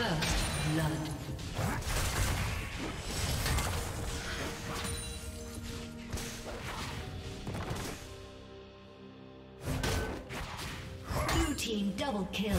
First blood. Blue team double kill.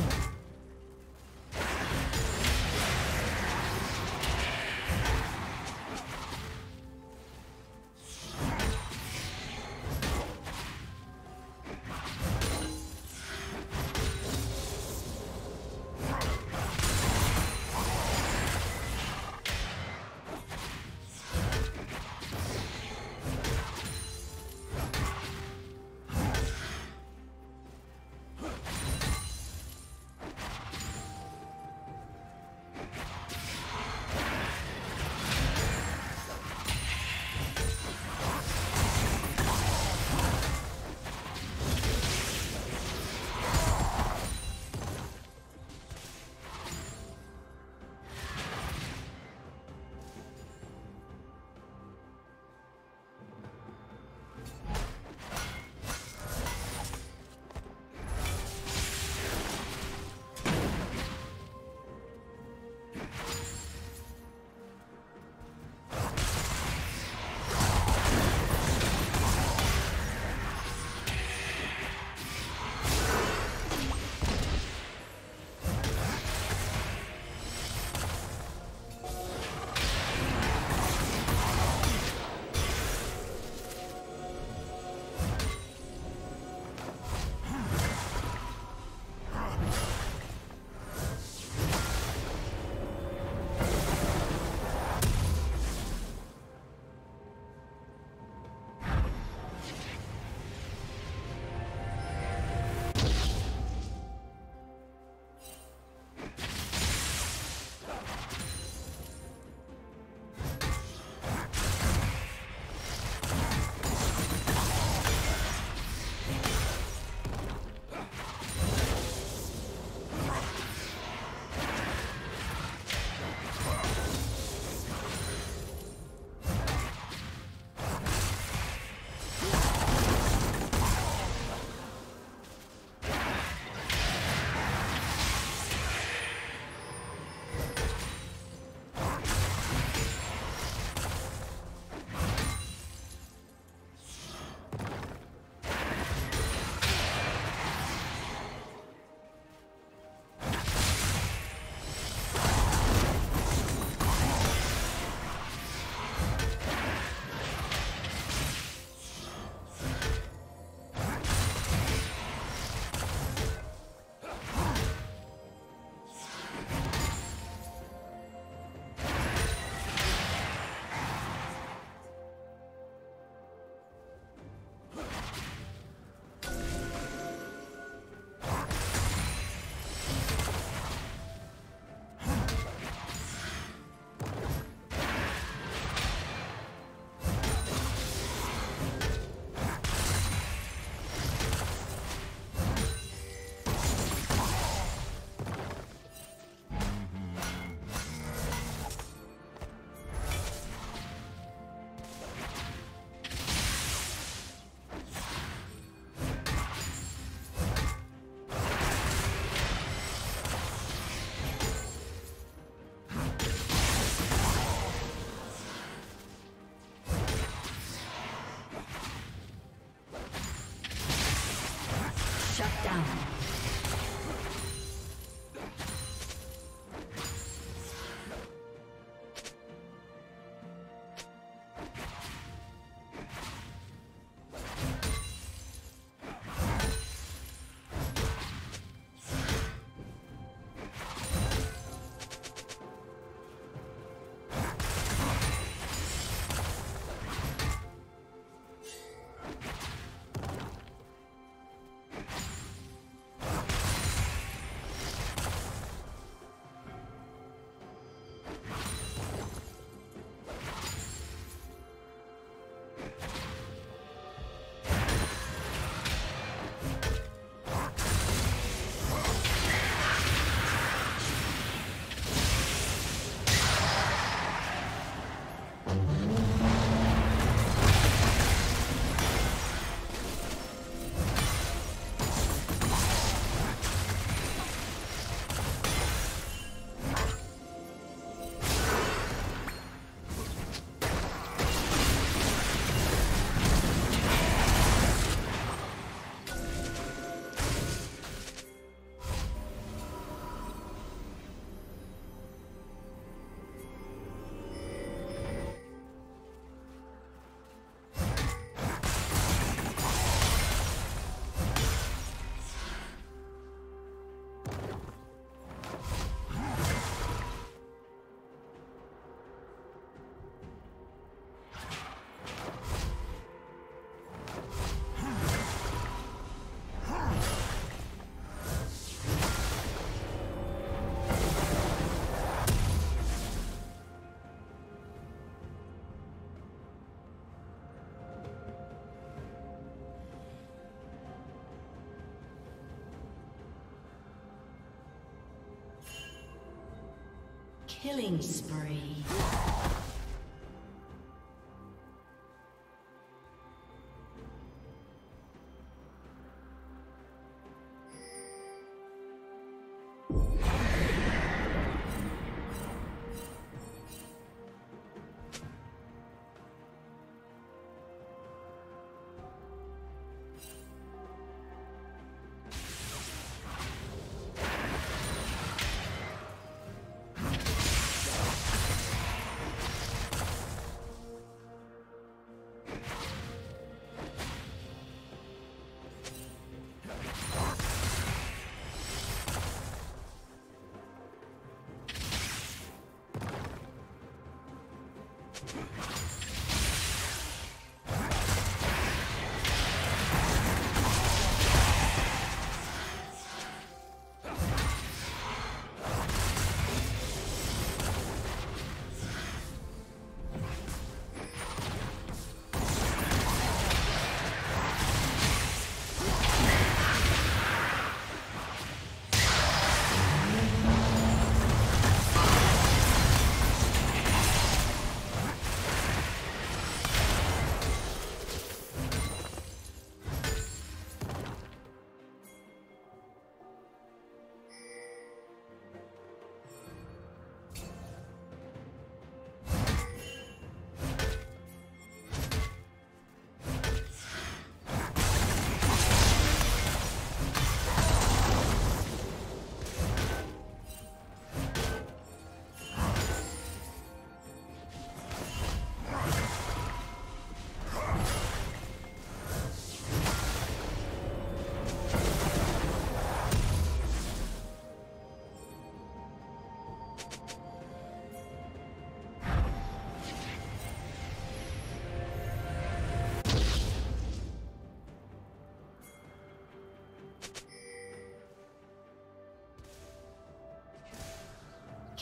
Killing spree.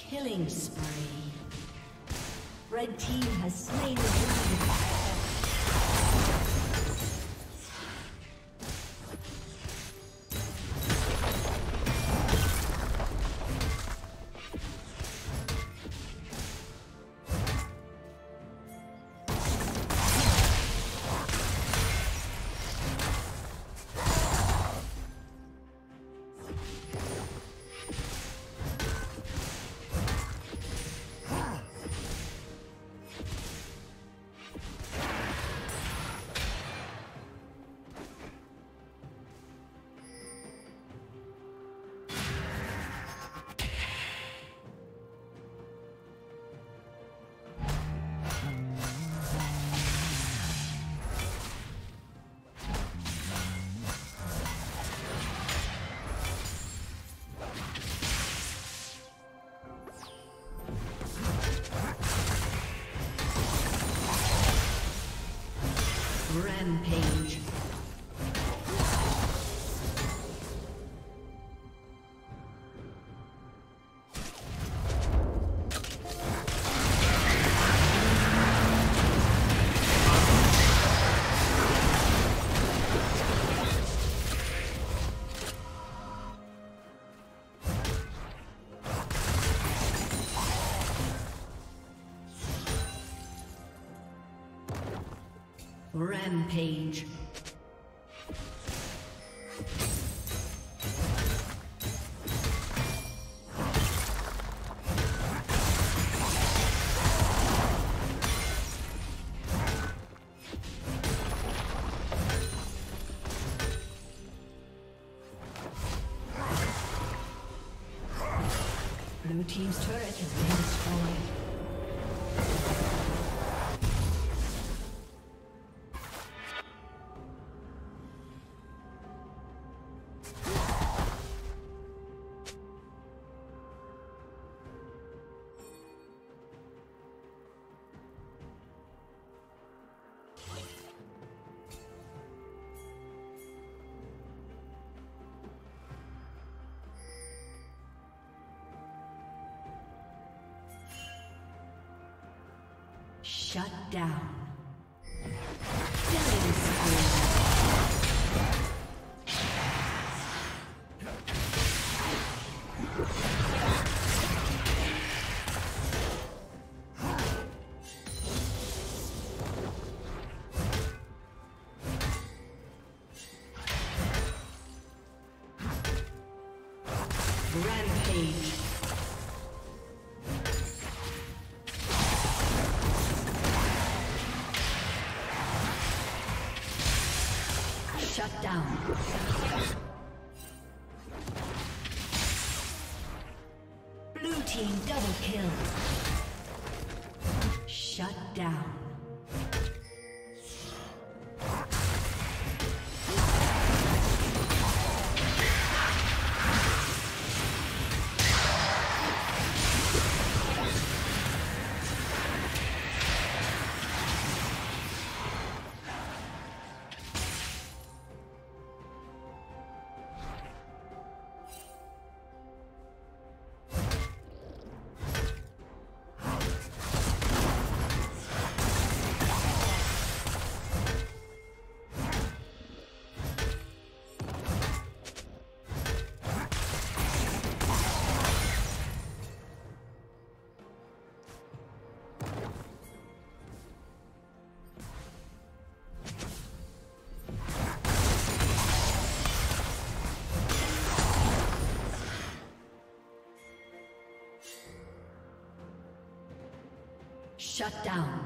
Killing spree. Red team has slain the dragon. Rampage. Rampage. Blue team's turret has been destroyed. Shut down. Rampage. Shut down. Blue team double kill. Shut down. Shut down.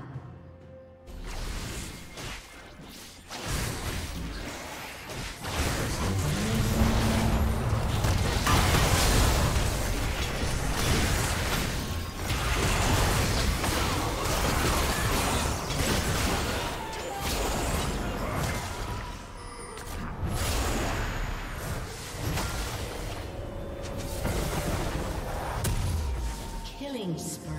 Killing spree.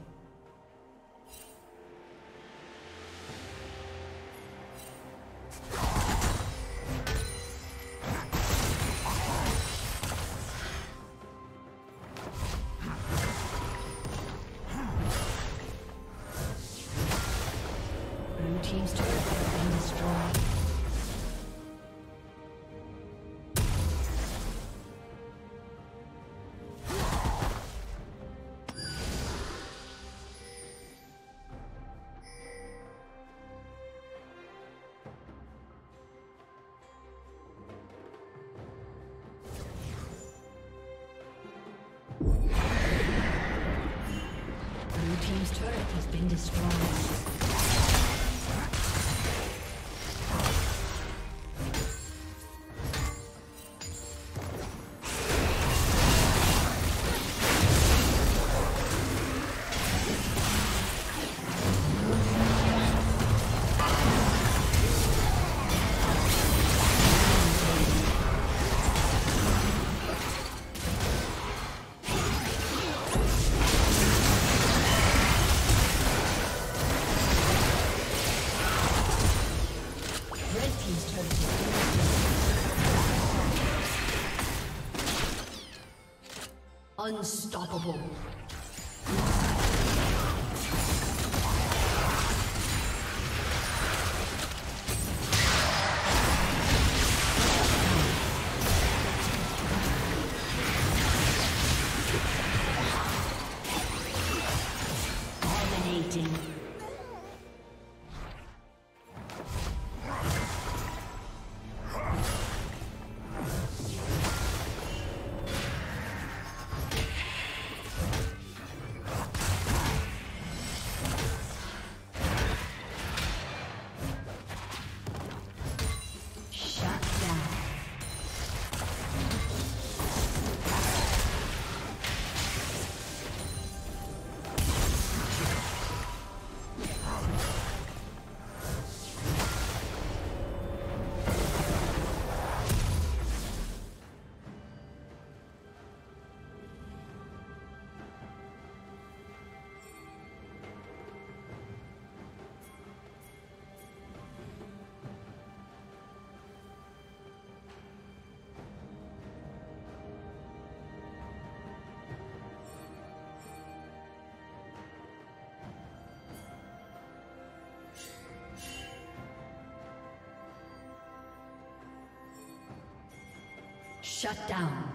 turret has been destroyed. Unstoppable. Shut down.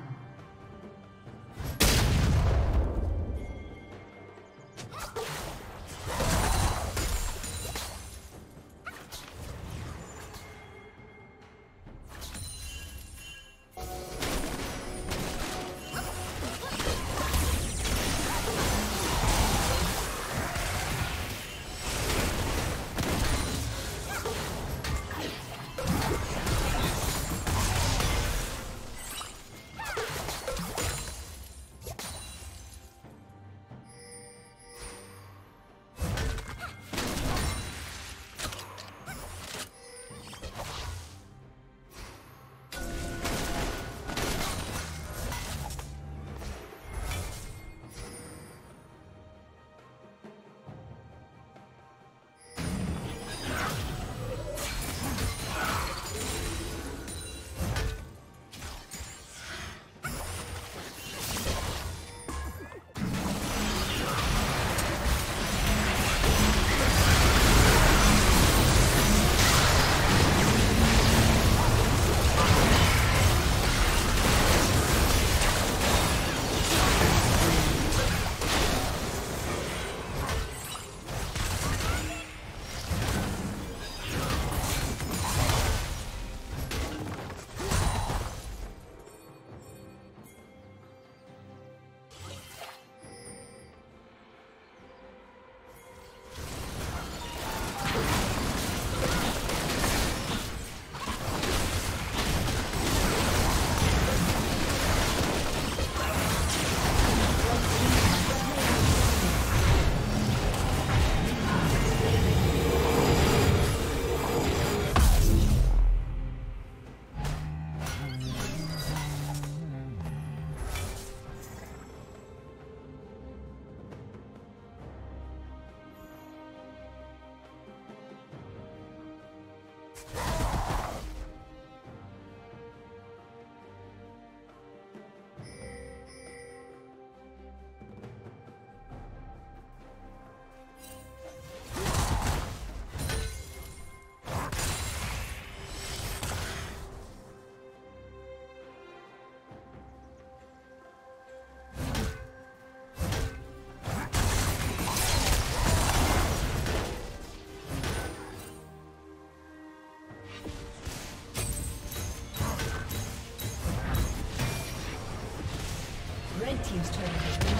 Red team's turret has been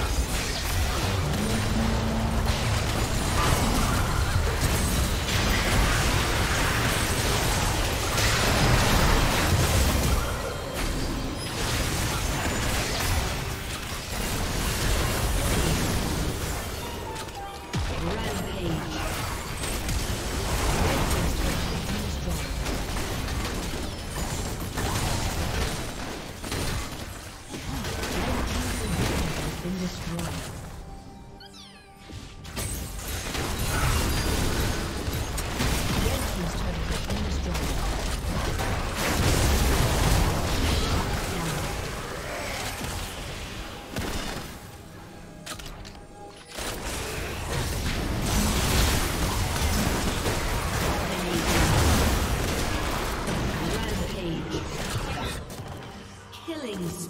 destroyed.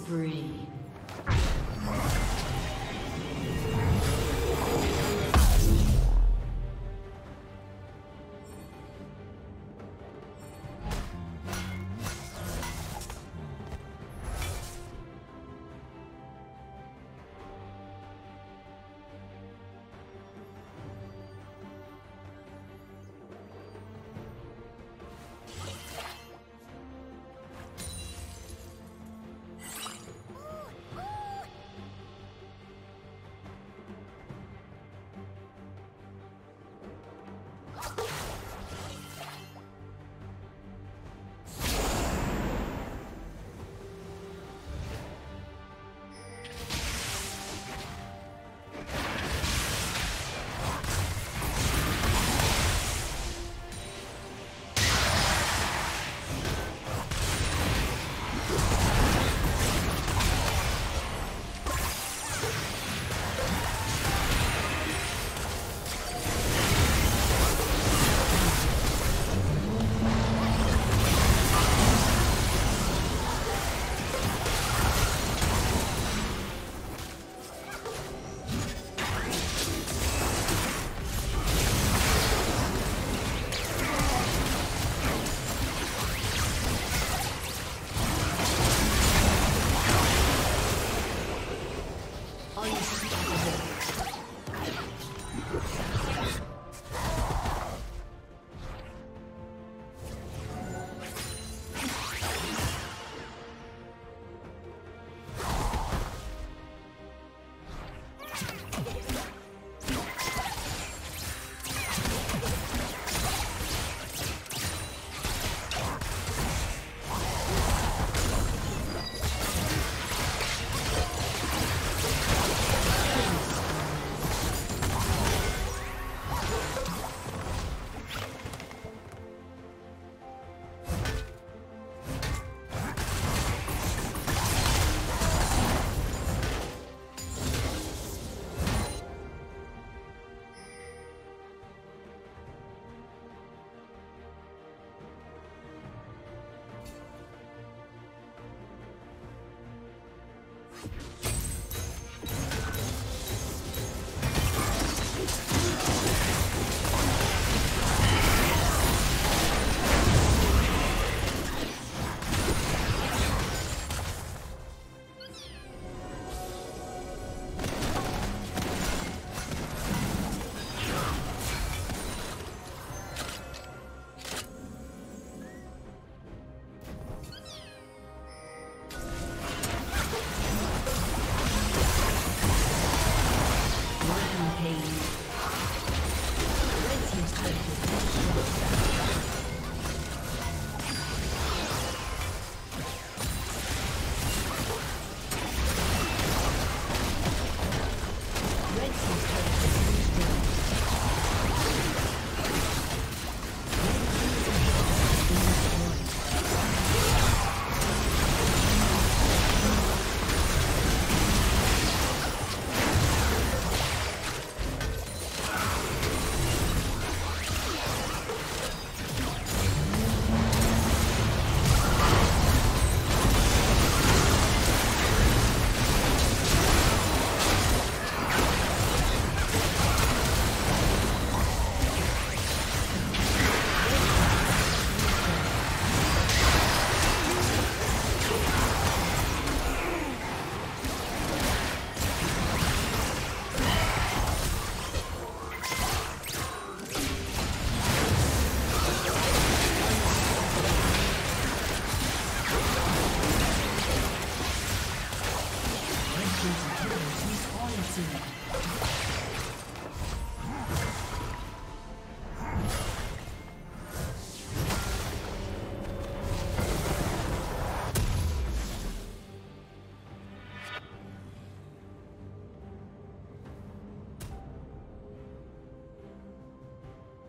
spree.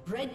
Red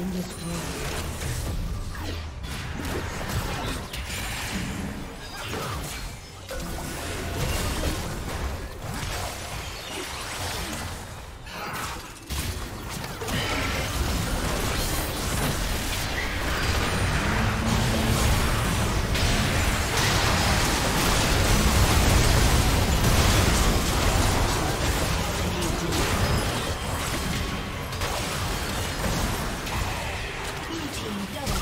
been destroyed. Double.